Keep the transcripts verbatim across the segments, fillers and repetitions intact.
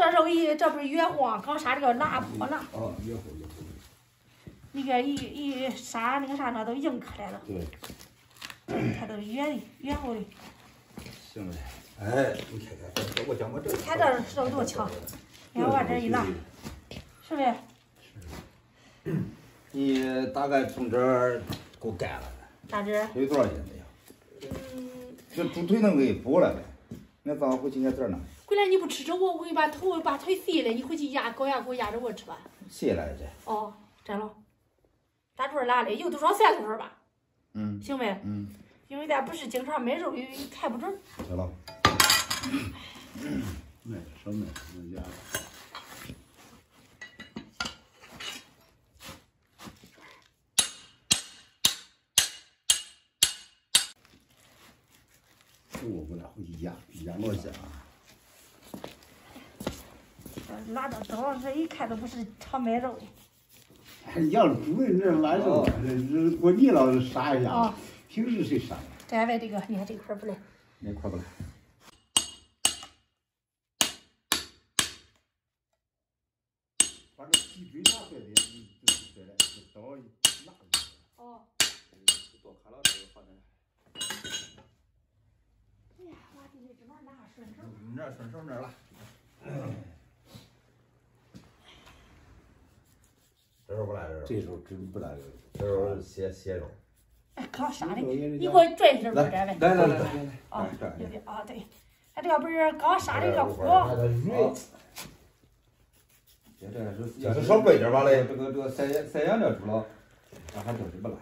这手一这不是越晃，刚杀这个蜡破了。啊，越晃越晃。那个一一杀那个啥啥都硬开来了。对。它都越越厚的。行嘞，哎，你看看，我讲我这。看这手多强，你看往这一拉，是不是？是。你大概从这儿够干了。大致。有多少斤没有？嗯。这猪腿能给补了呗。 那早上回去俺这儿呢。回来你不吃着我，我给你把头把腿碎了，你回去压高压锅压着我吃吧。碎了这。哦，真了。咱这哪里有多少算多少吧。嗯。行呗。嗯。因为咱不是经常买肉，也看不准。知道。卖少卖，那家伙。 我不拿回去压压老些啊！拿到早上这一看都不是常买肉的。养猪的这腊肉，这过年了杀一下，平时谁杀？咱外这个，你看这块不来？哪块不来？把这脊椎拿出来，就是这来，这刀一拿就行。哦。多看了，这个放在。 你这顺手那了，这手不来肉，这手真不来肉，这手蟹蟹肉。哎，刚杀的，你给我拽一下吧，这位。来来来来来，啊，对对啊对，他这个不是刚杀的这个火。这这要是少贵点吧嘞，这个这个三三养这猪了，那还真是不来。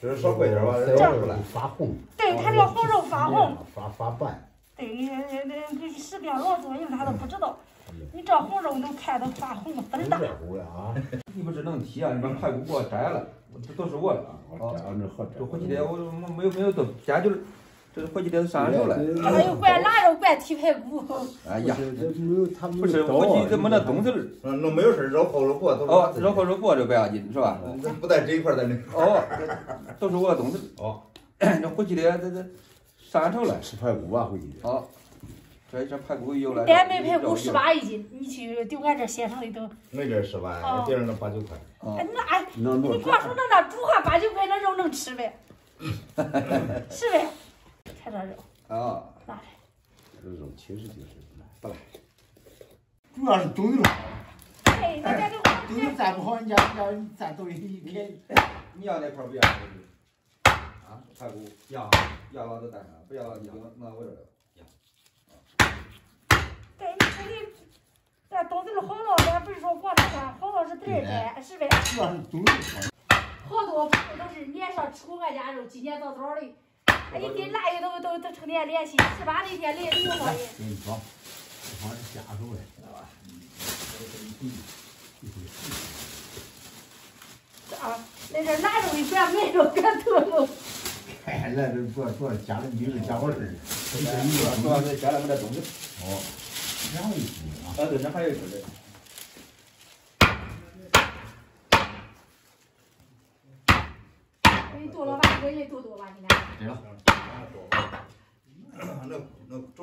这少贵点吧，这发红。对，它这个红肉发红。发发白。对，你你你是个老主人，他都不知道。你这红肉能看都发红粉大。你不只能提啊，你把排骨给我摘了，这都是我的。啊，这火鸡腿我没有没有都家就是，这火鸡腿都上完肉了。哎呦，怪腊肉，怪蹄排骨。哎呀，这没有他们。不是，火鸡这没那东西儿。嗯，那没有事，绕烤肉锅都。哦，绕烤肉锅就不要紧是吧？不在这一块，在那。哦。 都是我的东西哦，这回去的这这上头了，吃排骨啊回去的。哦，这这排骨有了。咱卖排骨十八一斤，你去丢俺这县城里头。那边十八，别人那八九块。哎，那哎，你光说那那猪还八九块，那肉能吃呗？是呗？看这肉。啊。拿来。这肉其实就是不赖，主要是东西辣。哎，那咱这东西蘸不好，人家人家蘸东西一天。你要那块不要？ 排骨压压了就带上，不压了你就拿我这了。压。对，你看你这东西好了，咱不是说光吃好了是对的，是呗？主要是东西好。好多朋友都是年上吃过俺家肉，今年早早的，一跟腊月都都都成天联系，十八那天来的有好人。跟你说，这帮是下手嘞，知道吧？啊，那这腊肉一转，卖肉干头肉。 哎，来这主要主要家里没事家伙事儿，主要是家里没这东西。哦，然后一斤啊。啊对，那还有一斤嘞。给你剁了吧，我给你剁剁吧，你看。对了。那那这。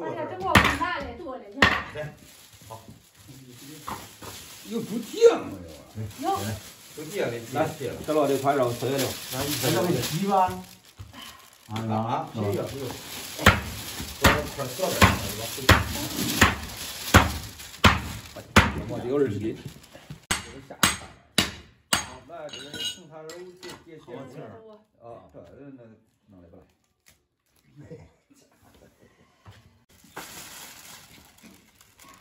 哎呀，这我不拿嘞，剁嘞，你看。来，好。有猪蹄啊没有啊？有。猪蹄啊，给切切了。这老的块肉切了，咱这个鸡吧。 啊啊！谁呀？谁呀？我快说了，我我有二十斤。好，那这个红烧肉这这这味儿啊，这那弄的不赖。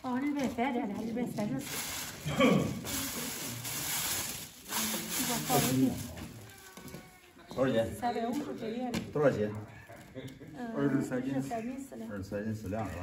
哦，一百三这俩，一百三十四。 多少斤？三百五十斤。多少斤？二十三斤。二十三斤四两。二十三斤四两是吧？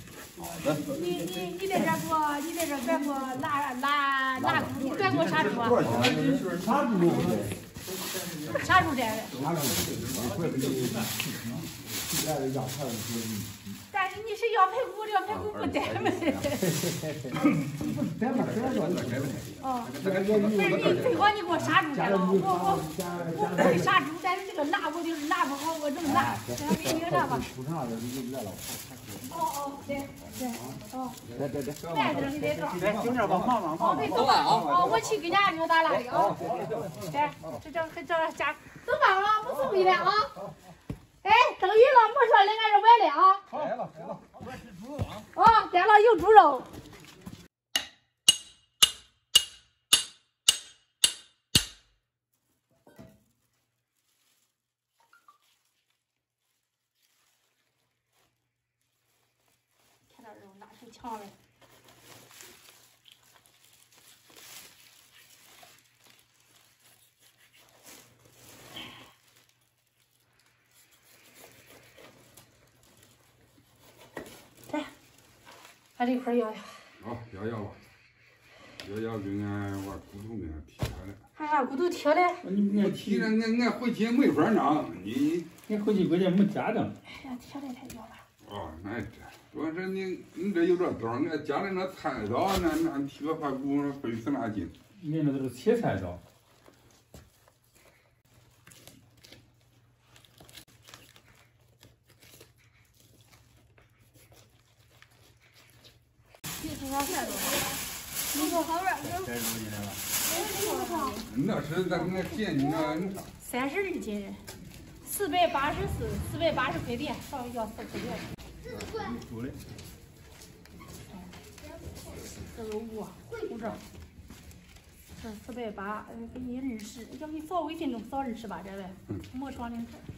好的。你你你在这给我，你在这给我拉拉拉，你转给我啥猪啊？啥猪？啥猪的？啥猪？ 但是你是要排骨，要排骨不带门。不带门，哦，不是你最好你给我杀猪了，我我我不会杀猪，但是这个拉我就是拉不好，我能拉，咱给你拉吧。哦哦，对对哦。对对对。慢点，你别着。来，轻点吧，慢慢慢。哦，别走了啊！哦，我去给伢牛打拉的啊。来，这这还这家走吧啊，不送你了啊。 哎，等鱼了，没说人家是崴了啊！好，来了来了，我吃猪肉啊！哦，来了有猪肉。看到肉哪成强了？ 把这块摇摇。好，摇摇吧，摇摇给俺把骨头给俺剔下来。俺把骨头剔了。你俺剔了，俺俺回去没法弄，你俺回去关键没家整。哎呀，剔了才摇吧。哦，那这主要是你你这有点刀，俺家里那菜刀，那那剔个排骨费十来斤。你那都是切菜刀。 那是咱那见你那三十二斤，四百八十四，四百八十块钱，稍微要四块钱。够嘞。这个五，五张。这四百八，给你二十，要给你少微信中少二十吧，这位。没上零头。